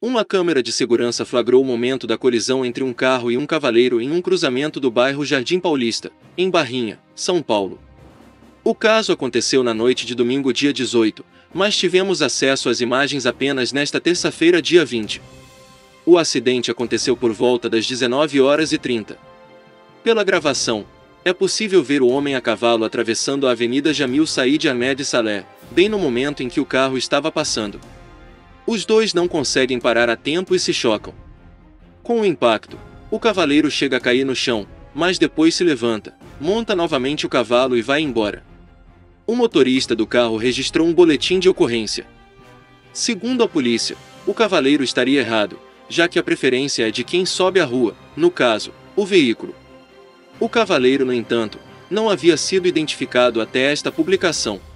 Uma câmera de segurança flagrou o momento da colisão entre um carro e um cavaleiro em um cruzamento do bairro Jardim Paulista, em Barrinha, São Paulo. O caso aconteceu na noite de domingo, dia 18, mas tivemos acesso às imagens apenas nesta terça-feira, dia 20. O acidente aconteceu por volta das 19h30. Pela gravação, é possível ver o homem a cavalo atravessando a Avenida Jamil Said Ahmed Salé, bem no momento em que o carro estava passando. Os dois não conseguem parar a tempo e se chocam. Com o impacto, o cavaleiro chega a cair no chão, mas depois se levanta, monta novamente o cavalo e vai embora. O motorista do carro registrou um boletim de ocorrência. Segundo a polícia, o cavaleiro estaria errado, já que a preferência é de quem sobe a rua, no caso, o veículo. O cavaleiro, no entanto, não havia sido identificado até esta publicação.